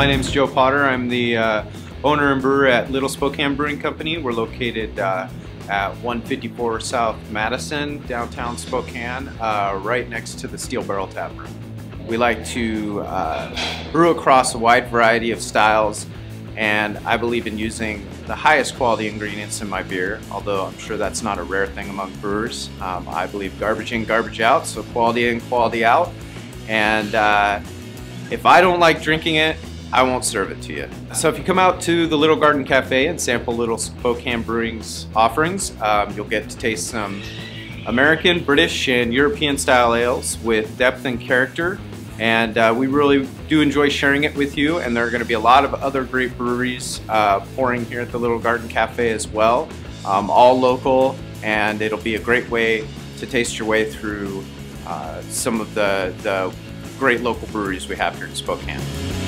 My name is Joe Potter. I'm the owner and brewer at Little Spokane Brewing Company. We're located at 154 South Madison, downtown Spokane, right next to the Steel Barrel Tavern. We like to brew across a wide variety of styles, and I believe in using the highest quality ingredients in my beer, although I'm sure that's not a rare thing among brewers. I believe garbage in, garbage out, so quality in, quality out. And if I don't like drinking it, I won't serve it to you. So if you come out to the Little Garden Cafe and sample Little Spokane Brewing's offerings, you'll get to taste some American, British, and European style ales with depth and character. And we really do enjoy sharing it with you. And there are gonna be a lot of other great breweries pouring here at the Little Garden Cafe as well, all local. And it'll be a great way to taste your way through some of the great local breweries we have here in Spokane.